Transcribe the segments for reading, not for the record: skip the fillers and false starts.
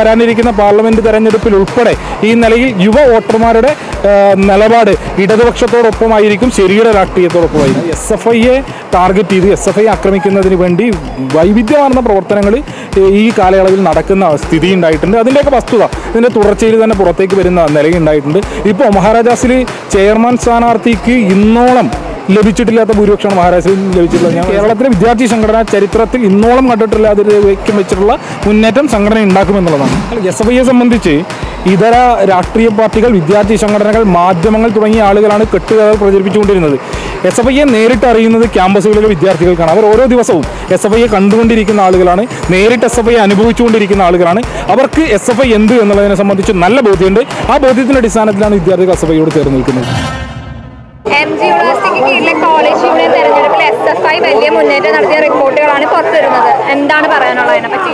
വരാനിരിക്കുന്ന പാർലമെന്റ് തെരഞ്ഞെടുപ്പിൽ ഉൾപ്പെടെ ഈ നിലയിൽ യുവ വോട്ടർമാരുടെ നിലപാട് ഇടതുപക്ഷത്തോടൊപ്പമായിരിക്കും, ശരിയുടെ രാഷ്ട്രീയത്തോടൊപ്പമായിരിക്കും. SFIയെ ടാർഗറ്റ് ചെയ്ത് SFI ആക്രമിക്കുന്നതിന് വേണ്ടി വൈവിധ്യമാർന്ന പ്രവർത്തനങ്ങൾ ഈ കാലയളവിൽ നടക്കുന്ന സ്ഥിതി ഉണ്ടായിട്ടുണ്ട്. അതിൻ്റെയൊക്കെ വസ്തുത ഇതിൻ്റെ തുടർച്ചയിൽ തന്നെ പുറത്തേക്ക് വരുന്ന നിലയുണ്ടായിട്ടുണ്ട്. ഇപ്പോൾ മഹാരാജാസിൽ ചെയർമാൻ സ്ഥാനാർത്ഥിക്ക് ഇന്നോളം ലഭിച്ചിട്ടില്ലാത്ത ഭൂരിപക്ഷമാണ് മഹാരാഷ്ട്രയിൽ ലഭിച്ചിട്ടുള്ളത്. കേരളത്തിലെ വിദ്യാർത്ഥി സംഘടനാ ചരിത്രത്തിൽ ഇന്നോളം കണ്ടിട്ടില്ലാതെ വൈക്കം വെച്ചിട്ടുള്ള മുന്നേറ്റം സംഘടന ഉണ്ടാക്കുമെന്നുള്ളതാണ്. SFIയെ സംബന്ധിച്ച് ഇതര രാഷ്ട്രീയ പാർട്ടികൾ, വിദ്യാർത്ഥി സംഘടനകൾ, മാധ്യമങ്ങൾ തുടങ്ങിയ ആളുകളാണ് കെട്ടുകഥകൾ പ്രചരിപ്പിച്ചുകൊണ്ടിരുന്നത്. SFIയെ നേരിട്ട് അറിയുന്നത് ക്യാമ്പസുകളിലെ വിദ്യാർത്ഥികൾക്കാണ്. അവർ ഓരോ ദിവസവും SFIയെ കണ്ടുകൊണ്ടിരിക്കുന്ന ആളുകളാണ്, നേരിട്ട് SFIയെ അനുഭവിച്ചുകൊണ്ടിരിക്കുന്ന ആളുകളാണ്. അവർക്ക് SFI എന്ത് എന്നുള്ളതിനെ സംബന്ധിച്ച് നല്ല ബോധ്യമുണ്ട്. ആ ബോധ്യത്തിൻ്റെ അടിസ്ഥാനത്തിലാണ് വിദ്യാർത്ഥികൾ SFIയോട് ചേർന്ന് നിൽക്കുന്നത്. M.G യൂണിവേഴ്സിറ്റിക്ക് കീഴിലെ കോളേജ് യൂണിയൻ തെരഞ്ഞെടുപ്പിൽ SFI വലിയ മുന്നേറ്റം നടത്തിയ റിപ്പോർട്ടുകളാണ് പുറത്തുവരുന്നത്. എന്താണ് പറയാനുള്ളത് അതിനെപ്പറ്റി?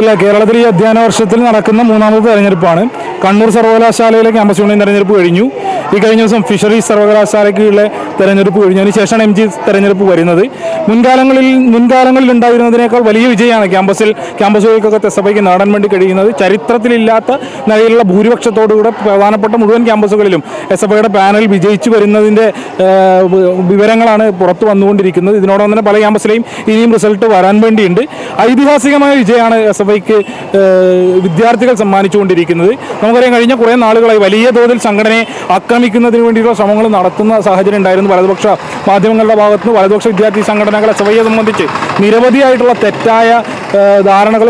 ഇല്ല, കേരളത്തിൽ ഈ അധ്യയന വർഷത്തിൽ നടക്കുന്ന മൂന്നാമത്തെ തെരഞ്ഞെടുപ്പാണ്. കണ്ണൂർ സർവകലാശാലയിലെ ക്യാമ്പസ് യൂണിയൻ തെരഞ്ഞെടുപ്പ് കഴിഞ്ഞു. ഈ കഴിഞ്ഞ ദിവസം ഫിഷറീസ് സർവകലാശാലയ്ക്കുള്ള തെരഞ്ഞെടുപ്പ് കഴിഞ്ഞു. അതിനുശേഷമാണ് MG തെരഞ്ഞെടുപ്പ് വരുന്നത്. മുൻകാലങ്ങളിൽ ഉണ്ടായിരുന്നതിനേക്കാൾ വലിയ വിജയമാണ് ക്യാമ്പസുകൾക്കൊക്കെ SFIക്ക് നേടാൻ വേണ്ടി കഴിയുന്നത്. ചരിത്രത്തിലില്ലാത്ത നിലയിലുള്ള ഭൂരിപക്ഷത്തോടുകൂടെ പ്രധാനപ്പെട്ട മുഴുവൻ ക്യാമ്പസുകളിലും SFIയുടെ പാനൽ വിജയിച്ചു വരുന്നതിൻ്റെ വിവരങ്ങളാണ് പുറത്തു വന്നുകൊണ്ടിരിക്കുന്നത്. ഇതിനോടൊപ്പം തന്നെ പല ക്യാമ്പസിലെയും ഇനിയും റിസൾട്ട് വരാൻ വേണ്ടിയുണ്ട്. ഐതിഹാസികമായ വിജയമാണ് SFIക്ക് വിദ്യാർത്ഥികൾ സമ്മാനിച്ചുകൊണ്ടിരിക്കുന്നത്. നമുക്കറിയാം, കഴിഞ്ഞ കുറേ നാളുകളായി വലിയ തോതിൽ സംഘടനയെ ആക്രമിക്കുന്നതിന് വേണ്ടിയുള്ള ശ്രമങ്ങൾ നടത്തുന്ന സാഹചര്യം ഉണ്ടായിരുന്നു. വലതുപക്ഷ മാധ്യമങ്ങളുടെ ഭാഗത്തുനിന്ന് വലതുപക്ഷ വിദ്യാർത്ഥി സംഘടനകളെ SFIയെ സംബന്ധിച്ച് നിരവധിയായിട്ടുള്ള തെറ്റായ ധാരണകൾ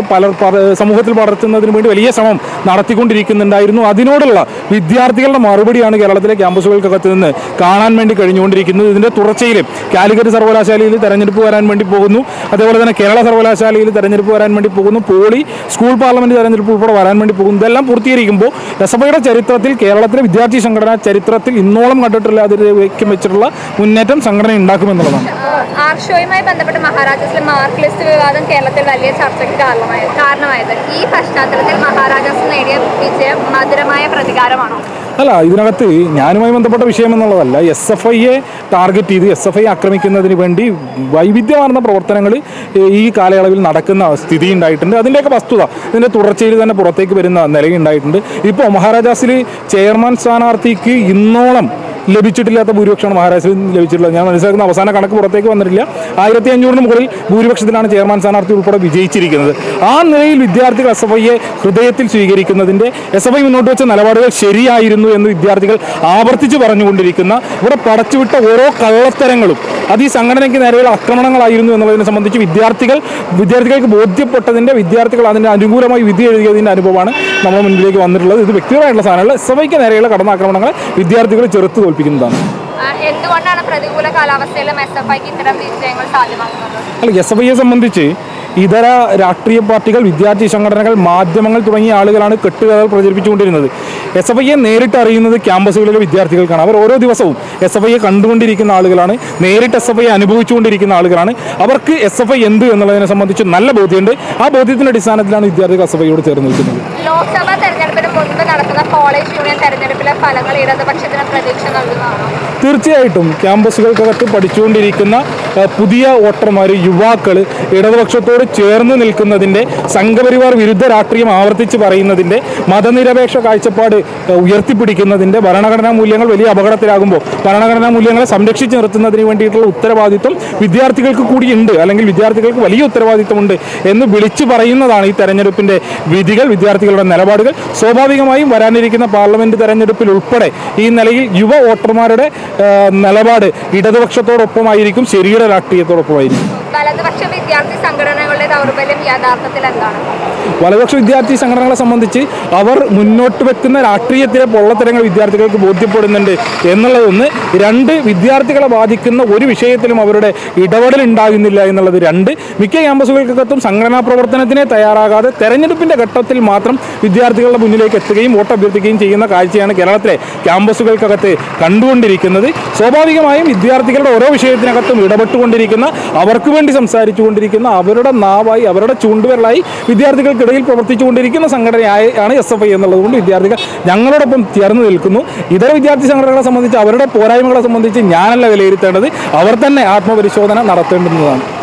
സമൂഹത്തിൽ പടർത്തുന്നതിന് വേണ്ടി വലിയ ശ്രമം നടത്തിക്കൊണ്ടിരിക്കുന്നുണ്ടായിരുന്നു. അതിനോടുള്ള വിദ്യാർത്ഥികളുടെ മറുപടിയാണ് കേരളത്തിലെ ക്യാമ്പസുകൾക്കകത്ത് നിന്ന് കാണാൻ വേണ്ടി കഴിഞ്ഞുകൊണ്ടിരിക്കുന്നത്. ഇതിൻ്റെ തുടർച്ചയിലും കാലിക്കറ്റ് സർവകലാശാലയിൽ തെരഞ്ഞെടുപ്പ് വരാൻ വേണ്ടി പോകുന്നു. അതേപോലെ തന്നെ കേരള സർവകലാശാലയിൽ തെരഞ്ഞെടുപ്പ് വരാൻ വേണ്ടി പോകുന്നു. പോളി സ്കൂൾ പാർലമെൻറ്റ് തെരഞ്ഞെടുപ്പ് ഉൾപ്പെടെ വരാൻ വേണ്ടി പോകുന്നു. ഇതെല്ലാം പൂർത്തീകരിക്കുമ്പോൾ SFIയുടെ ചരിത്രത്തിൽ, കേരളത്തിലെ വിദ്യാർത്ഥി സംഘടനാ ചരിത്രത്തിൽ ഇന്നോളം കണ്ടിട്ടില്ല അതിന് വൈക്കം വെച്ചിട്ടുള്ള മുന്നേറ്റം സംഘടന ഉണ്ടാക്കുമെന്നുള്ളതാണ്. ആർഷോയുമായി ബന്ധപ്പെട്ട് മഹാരാജാസിലെ മാർക്ക് ലിസ്റ്റ് വിവാദം കേരളത്തിൽ വലിയ ചർച്ചയ്ക്ക് കാരണമായത് ഈ പശ്ചാത്തലത്തിൽ മഹാരാജാസ് നേടിയ വിജയം മധുരമായ പ്രതികാരമാണോ? അല്ല, ഇതിനകത്ത് ഞാനുമായി ബന്ധപ്പെട്ട വിഷയം എന്നുള്ളതല്ല. SFIയെ ടാർഗറ്റ് ചെയ്ത് SFI ആക്രമിക്കുന്നതിന് വേണ്ടി വൈവിധ്യമാർന്ന പ്രവർത്തനങ്ങൾ ഈ കാലയളവിൽ നടക്കുന്ന സ്ഥിതി ഉണ്ടായിട്ടുണ്ട്. അതിൻ്റെയൊക്കെ വസ്തുത ഇതിൻ്റെ തുടർച്ചയിൽ തന്നെ പുറത്തേക്ക് വരുന്ന നിലയുണ്ടായിട്ടുണ്ട്. ഇപ്പോൾ മഹാരാജാസിൽ ചെയർമാൻ സ്ഥാനാർത്ഥിക്ക് ഇന്നോളം ലഭിച്ചിട്ടില്ലാത്ത ഭൂരിപക്ഷമാണ് മഹാരാഷ്ട്രയിൽ ലഭിച്ചിട്ടുള്ളത്. ഞാൻ മനസ്സിലാക്കുന്ന അവസാന കണക്ക് പുറത്തേക്ക് വന്നിട്ടില്ല. 1500-ന് മുകളിൽ ഭൂരിപക്ഷത്തിലാണ് ചെയർമാൻ സ്ഥാനാർത്ഥി ഉൾപ്പെടെ വിജയിച്ചിരിക്കുന്നത്. ആ നിലയിൽ വിദ്യാർത്ഥികൾ SFIയെ ഹൃദയത്തിൽ സ്വീകരിക്കുന്നതിൻ്റെ, SFI മുന്നോട്ട് വെച്ച നിലപാടുകൾ ശരിയായിരുന്നു എന്ന് വിദ്യാർത്ഥികൾ ആവർത്തിച്ച് പറഞ്ഞുകൊണ്ടിരിക്കുന്ന, ഇവിടെ പടച്ചുവിട്ട ഓരോ കള്ളത്തരങ്ങളും അത് ഈ സംഘടനയ്ക്ക് നേരെയുള്ള ആക്രമണങ്ങളായിരുന്നു എന്നുള്ളതിനെ സംബന്ധിച്ച് വിദ്യാർത്ഥികൾക്ക് ബോധ്യപ്പെട്ടതിൻ്റെ, വിദ്യാർത്ഥികൾ അതിൻ്റെ അനുകൂലമായി വിധി എഴുതിയതിൻ്റെ അനുഭവമാണ് നമ്മൾ മുൻപിലേക്ക് വന്നിട്ടുള്ളത്. ഇത് വ്യക്തിപരമായിട്ടുള്ള സാധനങ്ങൾ. SFIക്ക് നേരെയുള്ള കടന്നാക്രമണങ്ങളെ വിദ്യാർത്ഥികൾ ചെറുത്ത് തോൽപ്പിക്കുന്നതാണ്. എന്തുകൊണ്ടാണ് പ്രതികൂല കാലാവസ്ഥയിലും SFIക്ക് ഇത്തരം വിജയങ്ങൾ സാധ്യമാകുന്നത്? അല്ല, SFIയെ സംബന്ധിച്ച് ഇതര രാഷ്ട്രീയ പാർട്ടികൾ, വിദ്യാർത്ഥി സംഘടനകൾ, മാധ്യമങ്ങൾ തുടങ്ങിയ ആളുകളാണ് കെട്ടുകഥകൾ പ്രചരിപ്പിച്ചുകൊണ്ടിരുന്നത്. SFIയെ നേരിട്ട് അറിയുന്നത് ക്യാമ്പസുകളിലെ വിദ്യാർത്ഥികൾക്കാണ്. അവർ ഓരോ ദിവസവും SFIയെ കണ്ടുകൊണ്ടിരിക്കുന്ന ആളുകളാണ്, നേരിട്ട് SFIയെ അനുഭവിച്ചുകൊണ്ടിരിക്കുന്ന ആളുകളാണ്. അവർക്ക് SFI എന്ത് എന്നുള്ളതിനെ സംബന്ധിച്ച് നല്ല ബോധ്യമുണ്ട്. ആ ബോധ്യത്തിൻ്റെ അടിസ്ഥാനത്തിലാണ് വിദ്യാർത്ഥികൾ SFIയോട് ചേർന്ന് നിൽക്കുന്നത്. ലോക്സഭാ തെരഞ്ഞെടുപ്പിന് മുൻപ് നടക്കുന്ന കോളേജ് യൂണിയൻ തെരഞ്ഞെടുപ്പിലെ ഫലങ്ങൾ ഇടതുപക്ഷത്തിന് പ്രതീക്ഷ നൽകുന്നതാണോ? തീർച്ചയായിട്ടും ക്യാമ്പസുകൾക്കകത്ത് പഠിച്ചുകൊണ്ടിരിക്കുന്ന പുതിയ വോട്ടർമാർ, യുവാക്കൾ ഇടതുപക്ഷത്തോട് ചേർന്ന് നിൽക്കുന്നതിൻ്റെ, സംഘപരിവാർ വിരുദ്ധ രാഷ്ട്രീയം ആവർത്തിച്ച് പറയുന്നതിൻ്റെ, മതനിരപേക്ഷ കാഴ്ചപ്പാട് ഉയർത്തിപ്പിടിക്കുന്നതിൻ്റെ, ഭരണഘടനാ മൂല്യങ്ങൾ വലിയ അപകടത്തിലാകുമ്പോൾ ഭരണഘടനാ മൂല്യങ്ങളെ സംരക്ഷിച്ച് നിർത്തുന്നതിന് വേണ്ടിയിട്ടുള്ള ഉത്തരവാദിത്വം വിദ്യാർത്ഥികൾക്ക് കൂടിയുണ്ട്, അല്ലെങ്കിൽ വിദ്യാർത്ഥികൾക്ക് വലിയ ഉത്തരവാദിത്വമുണ്ട് എന്ന് വിളിച്ചു പറയുന്നതാണ് ഈ തെരഞ്ഞെടുപ്പിൻ്റെ വിധികൾ, വിദ്യാർത്ഥികളുടെ നിലപാടുകൾ. സ്വാഭാവികമായും വരാനിരിക്കുന്ന പാർലമെൻറ്റ് തെരഞ്ഞെടുപ്പിൽ ഉൾപ്പെടെ ഈ നിലയിൽ യുവ വോട്ടർമാരുടെ നിലപാട് ഇടതുപക്ഷത്തോടൊപ്പമായിരിക്കും, ശരിയുടെ രാഷ്ട്രീയത്തോടൊപ്പമായിരിക്കും. വലതുപക്ഷ വിദ്യാർത്ഥി സംഘടനകളെ സംബന്ധിച്ച് അവർ മുന്നോട്ട് വെക്കുന്ന രാഷ്ട്രീയത്തിലെ പൊള്ളത്തരങ്ങൾ വിദ്യാർത്ഥികൾക്ക് ബോധ്യപ്പെടുന്നുണ്ട് എന്നുള്ളതൊന്ന്. രണ്ട്, വിദ്യാർത്ഥികളെ ബാധിക്കുന്ന ഒരു വിഷയത്തിലും അവരുടെ ഇടപെടൽ ഉണ്ടാകുന്നില്ല എന്നുള്ളത് രണ്ട്. മിക്ക ക്യാമ്പസുകൾക്കകത്തും സംഘടനാ പ്രവർത്തനത്തിനെ തയ്യാറാകാതെ തെരഞ്ഞെടുപ്പിൻ്റെ ഘട്ടത്തിൽ മാത്രം വിദ്യാർത്ഥികളുടെ മുന്നിലേക്ക് എത്തുകയും വോട്ട് അഭ്യർത്ഥിക്കുകയും ചെയ്യുന്ന കാഴ്ചയാണ് കേരളത്തിലെ ക്യാമ്പസുകൾക്കകത്ത് കണ്ടുകൊണ്ടിരിക്കുന്നത്. സ്വാഭാവികമായും വിദ്യാർത്ഥികളുടെ ഓരോ വിഷയത്തിനകത്തും ഇടപെട്ടുകൊണ്ടിരിക്കുന്ന, അവർക്ക് വേണ്ടി സംസാരിച്ചു കൊണ്ടിരിക്കുന്ന, അവരുടെ നാവായി, അവരുടെ ചൂണ്ടുവിരലായി വിദ്യാർത്ഥികൾക്കിടയിൽ പ്രവർത്തിച്ചുകൊണ്ടിരിക്കുന്ന സംഘടനയായി ആണ് SFI എന്നുള്ളതുകൊണ്ട് വിദ്യാർത്ഥികൾ ഞങ്ങളോടൊപ്പം ചേർന്ന് നിൽക്കുന്നു. ഇതര വിദ്യാർത്ഥി സംഘടനകളെ സംബന്ധിച്ച്, അവരുടെ പോരായ്മകളെ സംബന്ധിച്ച് ഞാനല്ല വിലയിരുത്തേണ്ടത്, അവർ തന്നെ ആത്മപരിശോധന നടത്തേണ്ടുന്നതാണ്.